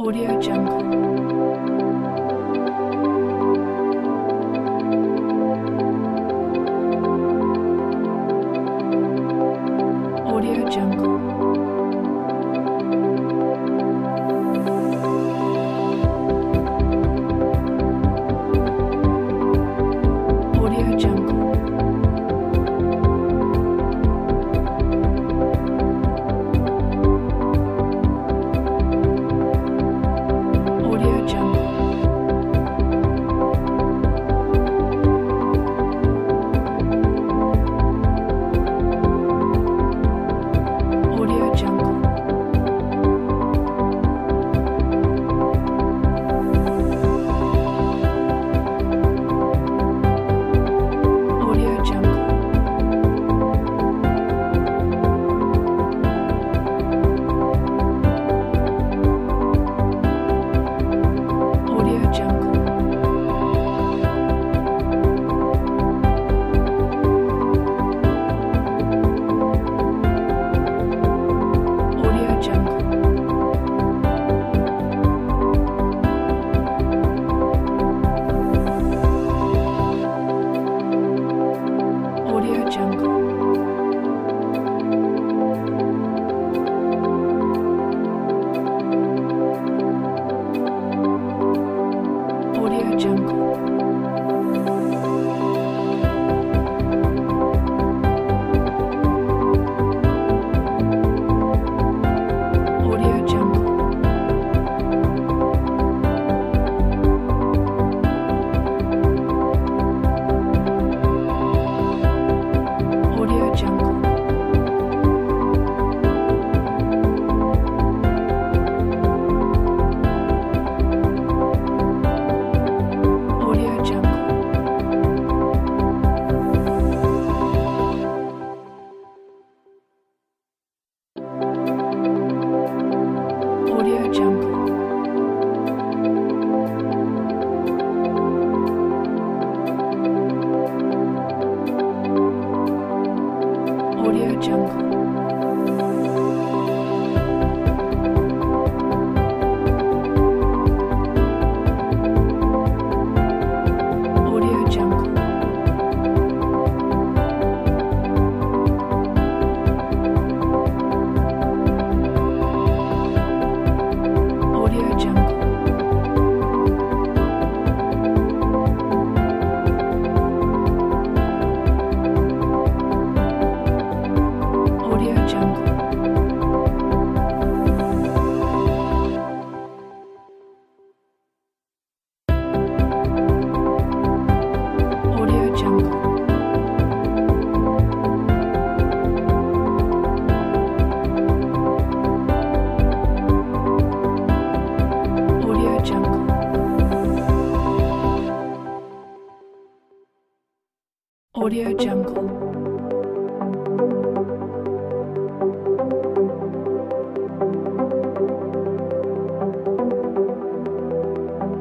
AudioJungle. AudioJungle. AudioJungle.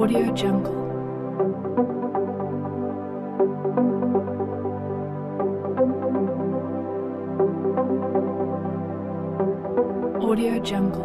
AudioJungle. AudioJungle. AudioJungle.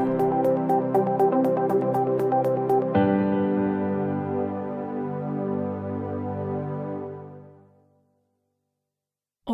AudioJungle. AudioJungle. AudioJungle. AudioJungle. AudioJungle. AudioJungle. AudioJungle. AudioJungle. AudioJungle. AudioJungle. AudioJungle. AudioJungle.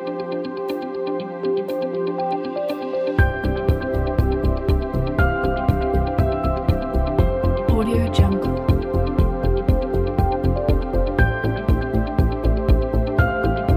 AudioJungle. AudioJungle.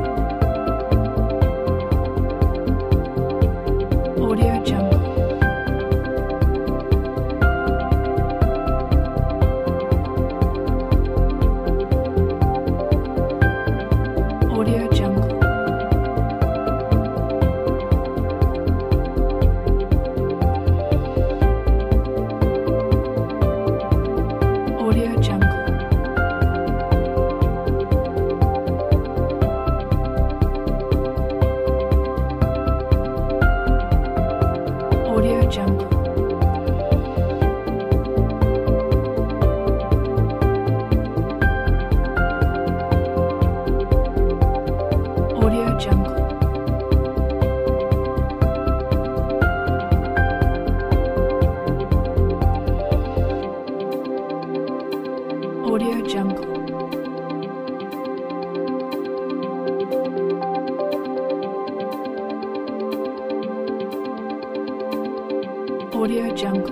AudioJungle. AudioJungle. AudioJungle.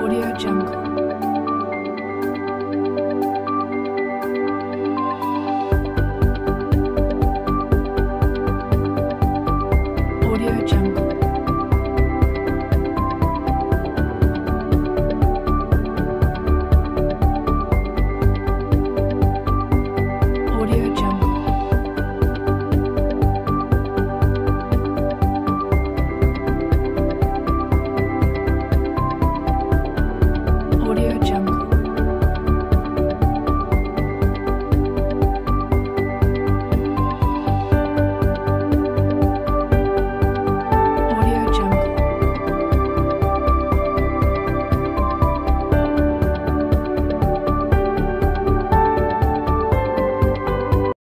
AudioJungle.